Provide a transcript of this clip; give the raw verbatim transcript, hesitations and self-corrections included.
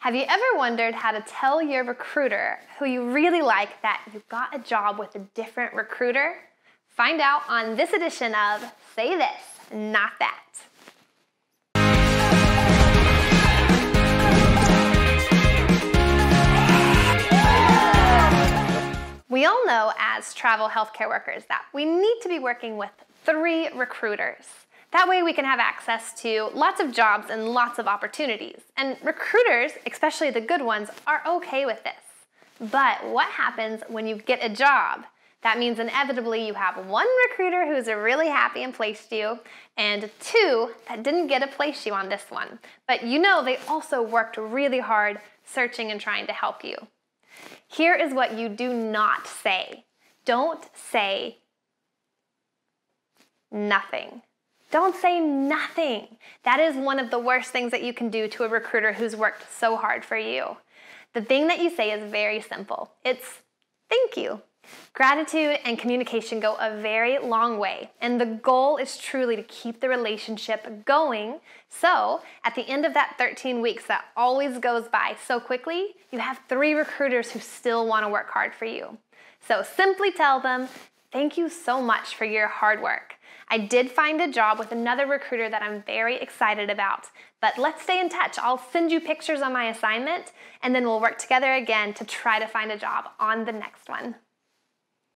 Have you ever wondered how to tell your recruiter who you really like that you got a job with a different recruiter? Find out on this edition of Say This, Not That. We all know as travel healthcare workers that we need to be working with three recruiters. That way we can have access to lots of jobs and lots of opportunities. And recruiters, especially the good ones, are okay with this. But what happens when you get a job? That means inevitably you have one recruiter who's really happy and placed you, and two that didn't get a place you on this one. But you know they also worked really hard searching and trying to help you. Here is what you do not say. Don't say nothing. Don't say nothing. That is one of the worst things that you can do to a recruiter who's worked so hard for you. The thing that you say is very simple. It's thank you. Gratitude and communication go a very long way, and the goal is truly to keep the relationship going. So at the end of that thirteen weeks that always goes by so quickly, you have three recruiters who still want to work hard for you. So simply tell them, thank you so much for your hard work. I did find a job with another recruiter that I'm very excited about, but let's stay in touch. I'll send you pictures on my assignment, and then we'll work together again to try to find a job on the next one.